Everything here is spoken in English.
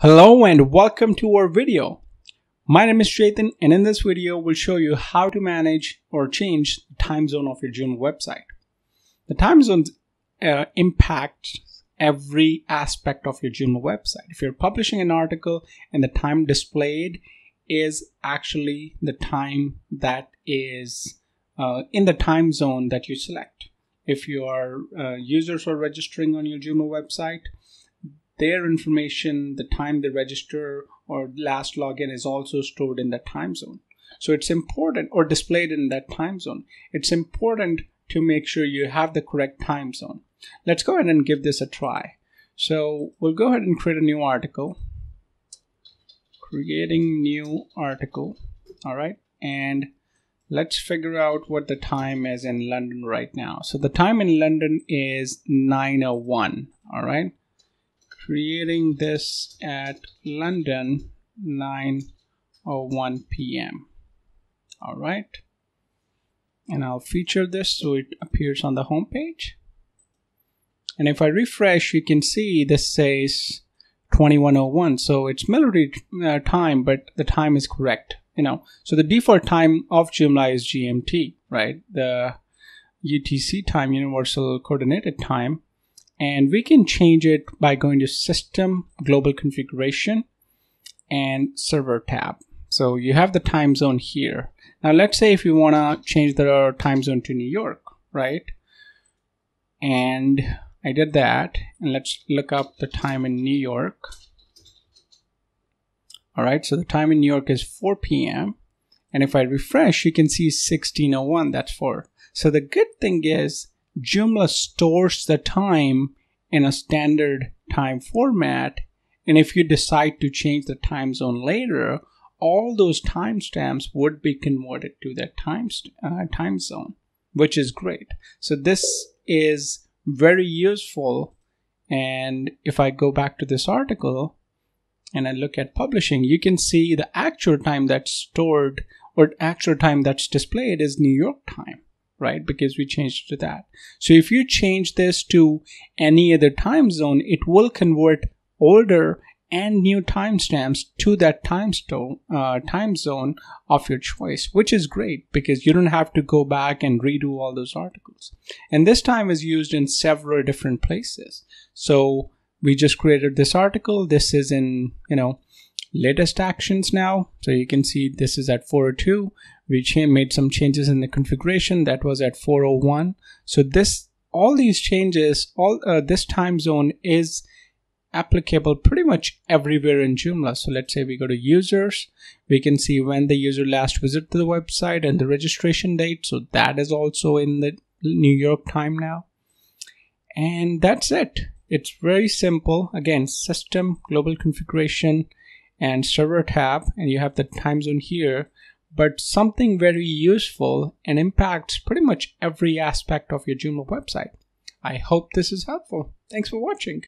Hello and welcome to our video. My name is Chaitan and in this video we'll show you how to manage or change the time zone of your gym website. The time zones impact every aspect of your gym website. If you're publishing an article and the time displayed is actually the time that is in the time zone that you select. If your users are registering on your gym website, their information, the time they register or last login is also stored in that time zone. So it's important, or displayed in that time zone. It's important to make sure you have the correct time zone. Let's go ahead and give this a try. So we'll go ahead and create a new article. Creating new article. All right. And let's figure out what the time is in London right now. So the time in London is 9:01. All right. Creating this at London 9:01 p.m. All right, and I'll feature this so it appears on the home page. And if I refresh, you can see this says 21:01. So it's military time, but the time is correct. You know, so the default time of Joomla is GMT, right? The UTC time, Universal Coordinated Time. And we can change it by going to System, Global Configuration, and Server tab. So you have the time zone here. Now let's say if you want to change the time zone to New York, right? And I did that. And let's look up the time in New York. All right, so the time in New York is 4 p.m. And if I refresh, you can see 16:01, that's 4. So the good thing is, Joomla stores the time in a standard time format, and if you decide to change the time zone later, all those timestamps would be converted to that time zone, which is great. So this is very useful. And if I go back to this article and I look at publishing, you can see the actual time that's stored or actual time that's displayed is New York time. Right? Because we changed to that. So if you change this to any other time zone, it will convert older and new timestamps to that time zone of your choice, which is great because you don't have to go back and redo all those articles. And this time is used in several different places. So we just created this article. This is in, latest actions now. So you can see this is at 4:02. We made some changes in the configuration that was at 4:01. So this, all these changes, all this time zone is applicable pretty much everywhere in Joomla. So let's say we go to users, we can see when the user last visited the website and the registration date. So that is also in the New York time now. And that's it. It's very simple. Again, System, Global Configuration, and Server tab, and you have the time zone here. But something very useful and impacts pretty much every aspect of your Joomla website. I hope this is helpful. Thanks for watching.